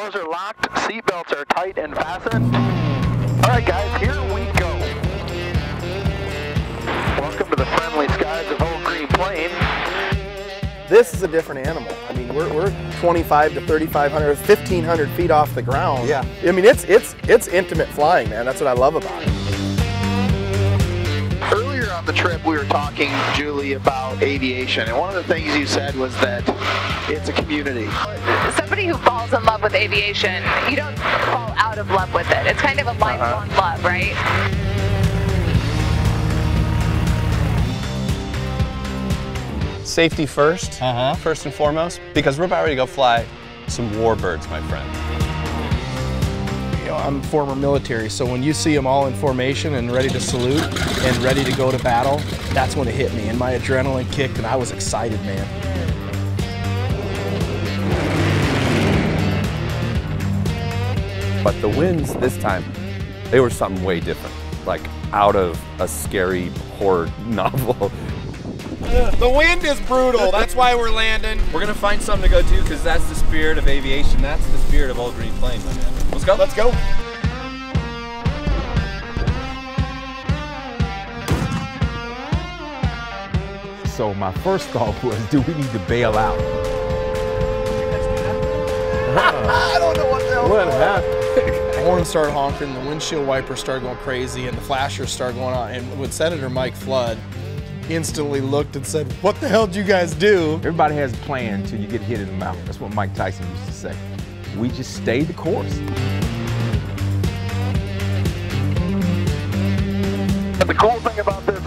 Doors are locked, seatbelts are tight and fastened. All right, guys, here we go. Welcome to the friendly skies of Old Green Plane. This is a different animal. I mean, we're 25 to 3,500, 1,500 feet off the ground. Yeah. I mean, it's intimate flying, man. That's what I love about it. Earlier on the trip, we were talking, Julie, about aviation, and one of the things you said was that it's a community. Somebody who falls in love with aviation, you don't fall out of love with it. It's kind of a lifelong love, right? Safety first, first and foremost, because we're about ready to go fly some warbirds, my friend. I'm former military, so when you see them all in formation and ready to salute and ready to go to battle, that's when it hit me, and my adrenaline kicked, and I was excited, man. But the winds this time, they were something way different, like out of a scary horror novel. The wind is brutal, that's why we're landing. We're gonna find something to go to, because that's the spirit of aviation, that's the spirit of Old Green Plane, my man. Let's go, let's go. So my first thought was, do we need to bail out? I don't know what the hell. What happened? The horn started honking, the windshield wipers started going crazy, and the flashers started going on. And when Senator Mike Flood instantly looked and said, what the hell did you guys do? Everybody has a plan until you get hit in the mouth. That's what Mike Tyson used to say. We just stayed the course. The cool thing about this